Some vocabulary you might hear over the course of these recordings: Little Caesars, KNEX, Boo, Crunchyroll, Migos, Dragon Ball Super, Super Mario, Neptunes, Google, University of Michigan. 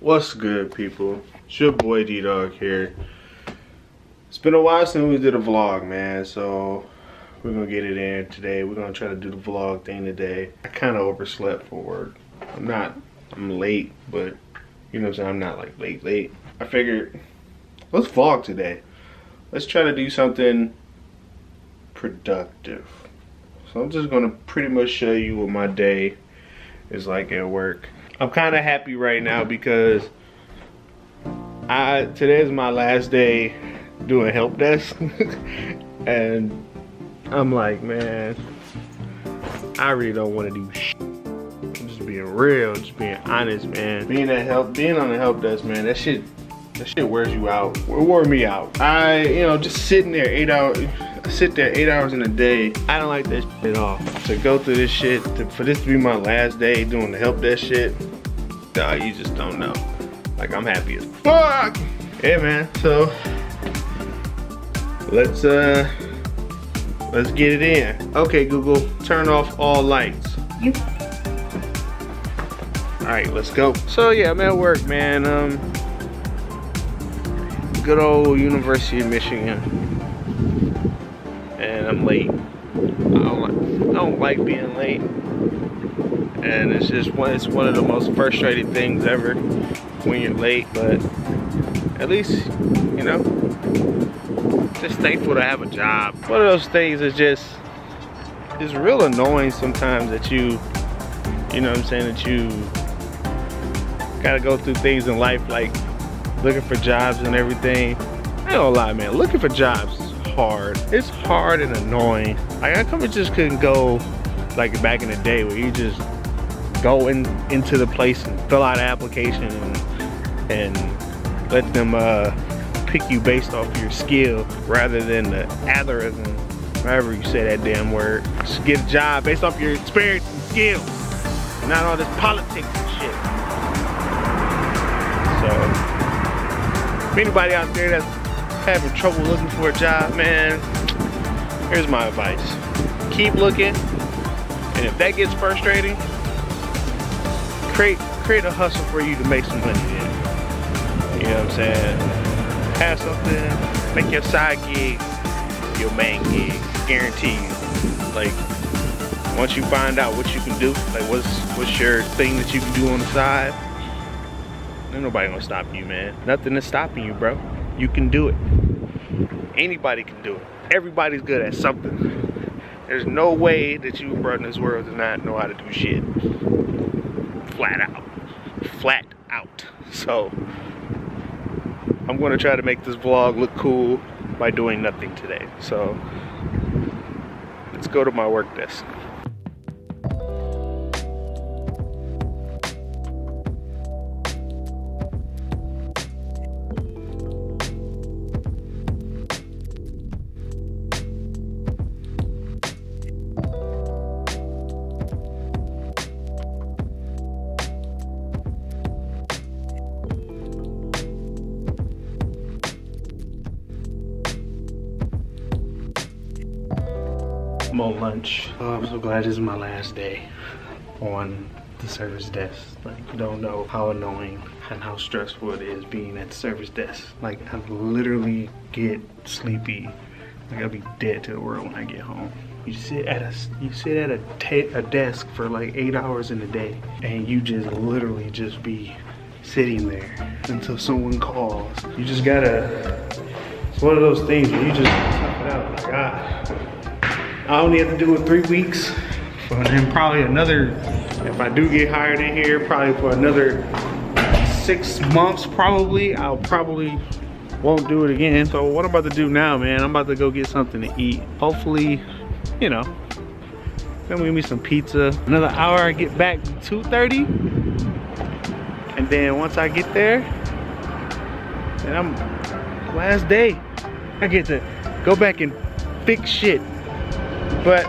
What's good, people? It's your boy D-Dog here. It's been a while since we did a vlog, man, so we're gonna get it in today. We're gonna try to do the vlog thing today. I kind of overslept for work. I'm late, but you know what I'm saying, I'm not like late. I figured, let's vlog today. Let's try to do something productive. So I'm just gonna pretty much show you what my day is like at work. I'm kind of happy right now because today is my last day doing help desk and I'm like, man, I really don't want to do shit. I'm just being real, just being honest, man. Being on the help desk, man, that shit wears you out. It wore me out. Just sitting there 8 hours. I sit there 8 hours in a day. I don't like that shit at all. To go through this shit, for this to be my last day doing the help desk shit, nah, you just don't know. Like, I'm happy as fuck. Yeah, man, so let's get it in. Okay, Google, turn off all lights. Yep. All right, let's go. So yeah, I'm at work, man. Good old University of Michigan. And I'm late. I don't like being late, and it's just one of the most frustrating things ever when you're late. But at least, you know, just thankful to have a job. One of those things is just, it's real annoying sometimes that you know what I'm saying, that you gotta go through things in life like looking for jobs and everything. I don't lie, man, looking for jobs hard. It's hard and annoying. Like, I kind of just couldn't go like back in the day where you just go into the place and fill out an application and let them pick you based off your skill rather than the algorithm, however you say that damn word. Just get a job based off your experience and skills, not all this politics and shit. So if anybody out there that's having trouble looking for a job, man, here's my advice. Keep looking, and if that gets frustrating, create a hustle for you to make some money in. You know what I'm saying? Have something, make your side gig your main gig. Guarantee you. Like, once you find out what you can do, like what's your thing that you can do on the side, ain't nobody gonna stop you, man. Nothing is stopping you, bro. You can do it. Anybody can do it. Everybody's good at something. There's no way that you brought in this world to not know how to do shit. Flat out. Flat out. So I'm gonna try to make this vlog look cool by doing nothing today. So let's go to my work desk. On lunch. Oh, I'm so glad this is my last day on the service desk. Like, you don't know how annoying and how stressful it is being at the service desk. Like, I literally get sleepy. Like, I'll be dead to the world when I get home. You sit at a desk for like 8 hours in a day, and you just literally just be sitting there until someone calls. You just gotta, it's one of those things where you just tough it out. Like, I only have to do it 3 weeks, but then probably another, if I do get hired in here, probably for another 6 months probably, I'll probably won't do it again. So what I'm about to do now, man, I'm about to go get something to eat. Hopefully, you know, then we give me some pizza. Another hour, I get back 2:30. And then once I get there, then I'm, last day, I get to go back and fix shit. But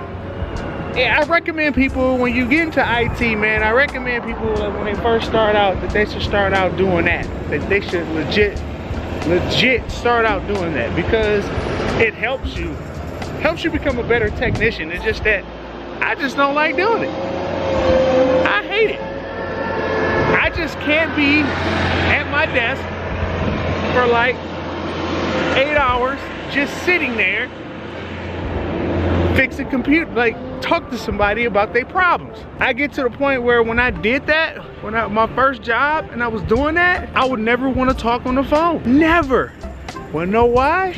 yeah, I recommend people, when you get into IT, man, I recommend people when they first start out that they should start out doing that. That they should legit start out doing that, because it helps you become a better technician. It's just that I just don't like doing it. I hate it. I just can't be at my desk for like 8 hours just sitting there fixing computer, like talk to somebody about their problems. I get to the point where when I did that, my first job and I was doing that, I would never want to talk on the phone, never. Wanna know why?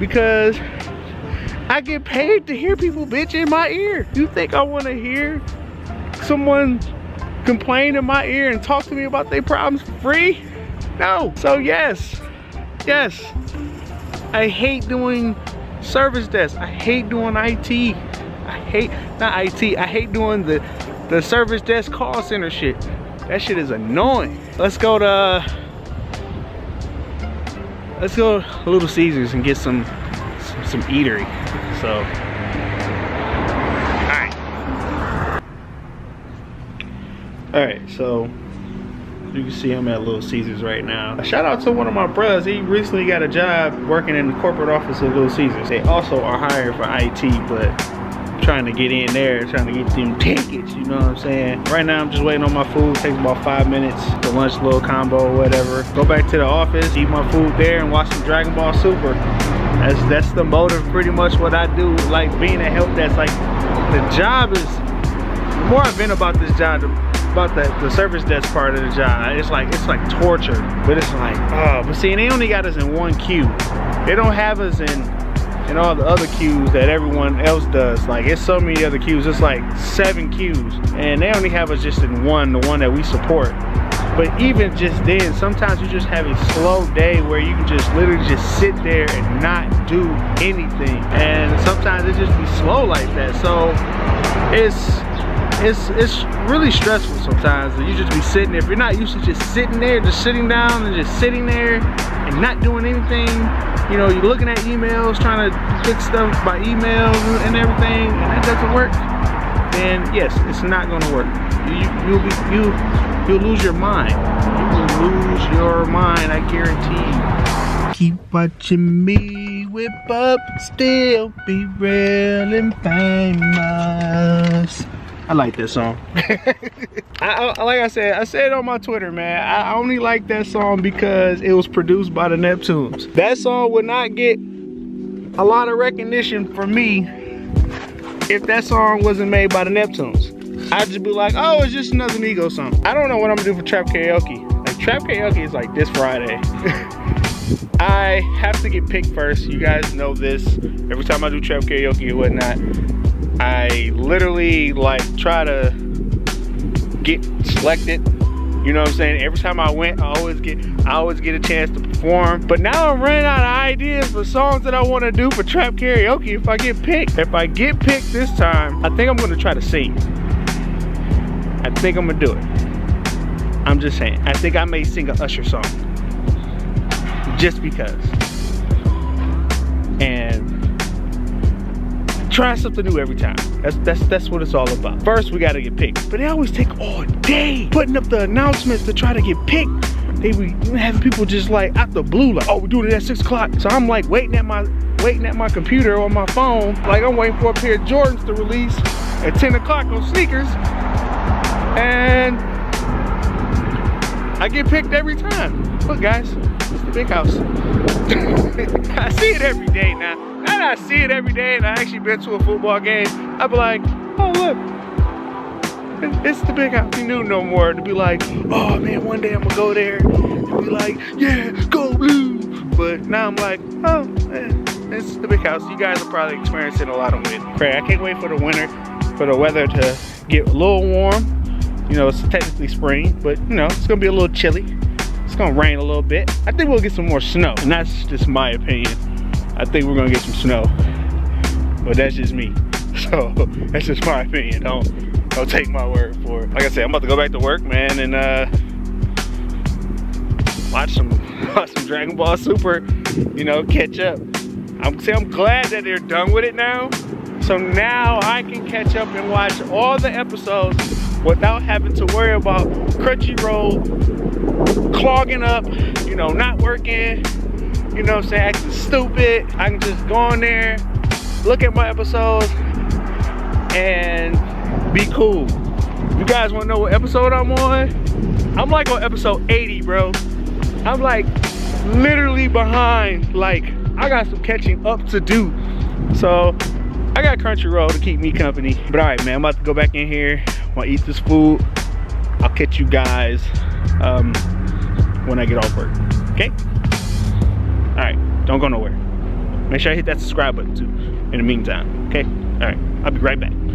Because I get paid to hear people bitch in my ear. You think I wanna hear someone complain in my ear and talk to me about their problems for free? No. So yes, I hate doing service desk. I hate doing IT. I hate doing the service desk call center shit. That shit is annoying. Let's go to Little Caesars and get some eatery. So, all right. All right, so you can see I'm at Little Caesars right now. Shout out to one of my bros. He recently got a job working in the corporate office of Little Caesars. They also are hired for IT, but I'm trying to get in there, trying to get some tickets, you know what I'm saying? Right now I'm just waiting on my food. It takes about 5 minutes. The lunch little combo, whatever. Go back to the office, eat my food there, and watch some Dragon Ball Super. That's the motive, pretty much what I do. Like being a help desk, like the job is, the more I've been about this job, about the service desk part of the job, it's like torture. But it's like, oh, but see, and they only got us in one queue. They don't have us in all the other queues that everyone else does. Like it's so many other queues, it's like 7 queues. And they only have us just in one, the one that we support. But even just then, sometimes you just have a slow day where you can just literally just sit there and not do anything. And sometimes it just be slow like that. So it's really stressful sometimes. You just be sitting there. If you're not used to just sitting there, just sitting down and just sitting there and not doing anything, you know, you're looking at emails, trying to fix stuff by email and everything, and that doesn't work, then yes, it's not gonna work. You'll lose your mind. You will lose your mind, I guarantee you. Keep watching me whip up, still be real and famous. I like that song. Like I said on my Twitter, man, I only like that song because it was produced by the Neptunes. That song would not get a lot of recognition for me if that song wasn't made by the Neptunes. I'd just be like, oh, it's just another Migos song. I don't know what I'm gonna do for Trap Karaoke. Like, Trap Karaoke is like this Friday. I have to get picked first. You guys know this. Every time I do Trap Karaoke or whatnot, I literally like try to get selected, you know what I'm saying? Every time I went, I always get a chance to perform. But now I'm running out of ideas for songs that I want to do for Trap Karaoke if I get picked. If I get picked this time, I think I'm gonna try to sing. I think I'm gonna do it. I'm just saying, I think I may sing an Usher song. Just because. And try something new every time. That's what it's all about. First, we gotta get picked. But they always take all day putting up the announcements to try to get picked. They be having people just like out the blue, like, oh, we're doing it at 6 o'clock. So I'm like waiting at my computer or my phone. Like I'm waiting for a pair of Jordans to release at 10 o'clock on sneakers. And I get picked every time. Look guys, it's the big house. I see it every day now. And I see it every day, and I actually been to a football game. I'd be like, oh look, it's the big house. You knew no more to be like, oh man, one day I'm gonna go there and be like, yeah, go blue. But now I'm like, oh man, it's the big house. You guys are probably experiencing a lot of wind. Craig, I can't wait for the winter, for the weather to get a little warm. You know, it's technically spring, but you know, it's gonna be a little chilly. It's gonna rain a little bit. I think we'll get some more snow, and that's just my opinion. I think we're gonna get some snow, but that's just me. So that's just my opinion. Don't take my word for it. Like I said, I'm about to go back to work, man, and watch some Dragon Ball Super. You know, catch up. I'm glad that they're done with it now. So now I can catch up and watch all the episodes without having to worry about Crunchyroll clogging up. You know, not working. You know what I'm saying, acting stupid. I can just go on there, look at my episodes, and be cool. You guys wanna know what episode I'm on? I'm like on episode 80, bro. I'm like literally behind. Like, I got some catching up to do. So I got Crunchyroll to keep me company. But all right, man, I'm about to go back in here. I'm gonna eat this food. I'll catch you guys when I get off work, okay? All right, don't go nowhere. Make sure I hit that subscribe button too in the meantime, okay? All right, I'll be right back.